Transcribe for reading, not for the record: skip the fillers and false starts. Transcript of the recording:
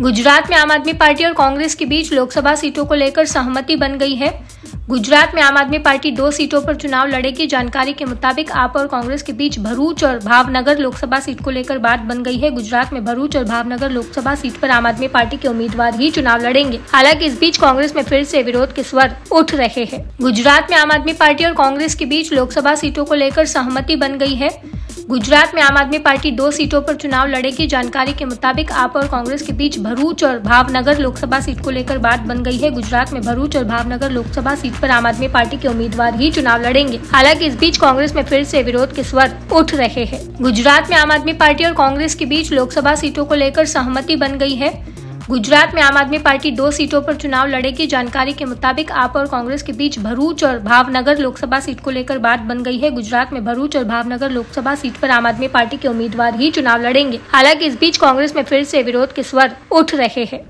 गुजरात में आम आदमी पार्टी और कांग्रेस के बीच लोकसभा सीटों को लेकर सहमति बन गई है। गुजरात में आम आदमी पार्टी 2 सीटों पर चुनाव लड़ेगी। जानकारी के मुताबिक आप और कांग्रेस के बीच भरूच और भावनगर लोकसभा सीट को लेकर बात बन गई है। गुजरात में भरूच और भावनगर लोकसभा सीट पर आम आदमी पार्टी के उम्मीदवार ही चुनाव लड़ेंगे। हालांकि इस बीच कांग्रेस में फिर से विरोध के स्वर उठ रहे हैं। गुजरात में आम आदमी पार्टी और कांग्रेस के बीच लोकसभा सीटों को लेकर सहमति बन गई है। गुजरात में आम आदमी पार्टी 2 सीटों पर चुनाव लड़ेगी। जानकारी के मुताबिक आप और कांग्रेस के बीच भरूच और भावनगर लोकसभा सीट को लेकर बात बन गई है। गुजरात में भरूच और भावनगर लोकसभा सीट पर आम आदमी पार्टी के उम्मीदवार ही चुनाव लड़ेंगे। हालांकि इस बीच कांग्रेस में फिर से विरोध के स्वर उठ रहे हैं। गुजरात में आम आदमी पार्टी और कांग्रेस के बीच लोकसभा सीटों को लेकर सहमति बन गई है। गुजरात में आम आदमी पार्टी 2 सीटों पर चुनाव लड़ेगी। जानकारी के मुताबिक आप और कांग्रेस के बीच भरूच और भावनगर लोकसभा सीट को लेकर बात बन गई है। गुजरात में भरूच और भावनगर लोकसभा सीट पर आम आदमी पार्टी के उम्मीदवार ही चुनाव लड़ेंगे। हालांकि इस बीच कांग्रेस में फिर से विरोध के स्वर उठ रहे हैं।